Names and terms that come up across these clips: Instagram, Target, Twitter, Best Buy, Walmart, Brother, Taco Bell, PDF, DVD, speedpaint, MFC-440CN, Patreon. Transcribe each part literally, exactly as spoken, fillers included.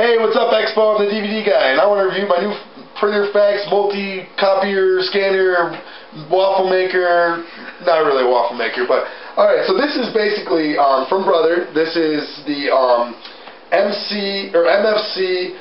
Hey, what's up, Expo? I'm the D V D guy, and I want to review my new printer, fax, multi-copier, scanner, waffle maker. Not really a waffle maker, but... Alright, so this is basically um, from Brother. This is the um, M F C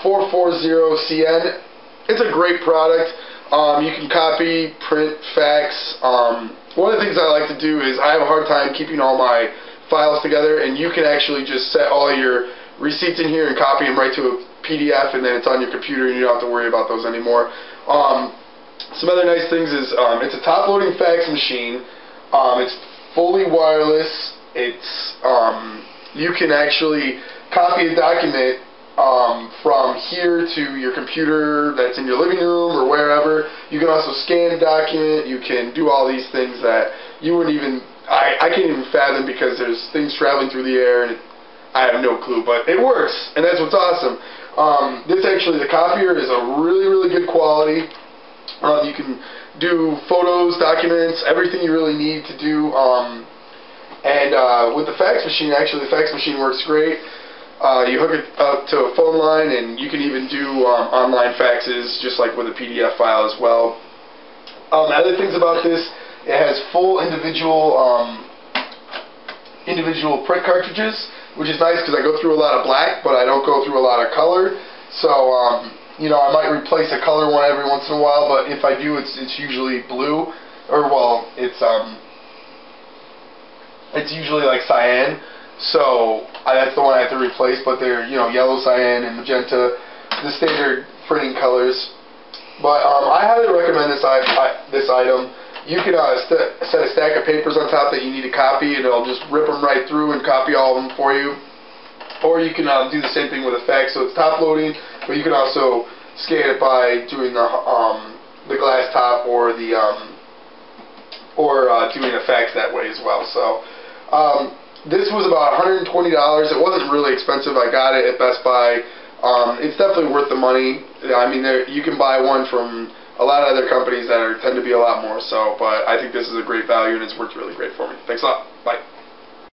four forty C N. It's a great product. Um, you can copy, print, fax. Um, one of the things I like to do is I have a hard time keeping all my files together, and you can actually just set all your receipts in here and copy them right to a P D F, and then it's on your computer and you don't have to worry about those anymore. Um, some other nice things is um, it's a top-loading fax machine. Um, it's fully wireless. It's um, you can actually copy a document um, from here to your computer that's in your living room or wherever. You can also scan a document. You can do all these things that you wouldn't even, I, I can't even fathom, because there's things traveling through the air, and it, I have no clue, but it works, and that's what's awesome. Um, this actually, the copier is a really, really good quality. Um, you can do photos, documents, everything you really need to do. Um, and uh, with the fax machine, actually, the fax machine works great. Uh, you hook it up to a phone line, and you can even do um, online faxes, just like with a P D F file as well. Um, other things about this, it has full individual um, individual print cartridges, which is nice because I go through a lot of black, but I don't go through a lot of color. So, um, you know, I might replace a color one every once in a while, but if I do, it's it's usually blue, or well, it's um, it's usually like cyan. So I, that's the one I have to replace. But they're, you know, yellow, cyan, and magenta, the standard printing colors. But um, I highly recommend this I, I, this item. You can uh, st set a stack of papers on top that you need to copy, and it'll just rip them right through and copy all of them for you. Or you can uh, do the same thing with a fax, so it's top loading, but you can also scan it by doing the um, the glass top or the um, or uh, doing a fax that way as well. So um, this was about one hundred twenty dollars. It wasn't really expensive. I got it at Best Buy. Um, it's definitely worth the money. I mean, there, you can buy one from a lot of other companies that are, tend to be a lot more so, but I think this is a great value, and it's worked really great for me. Thanks a lot. Bye.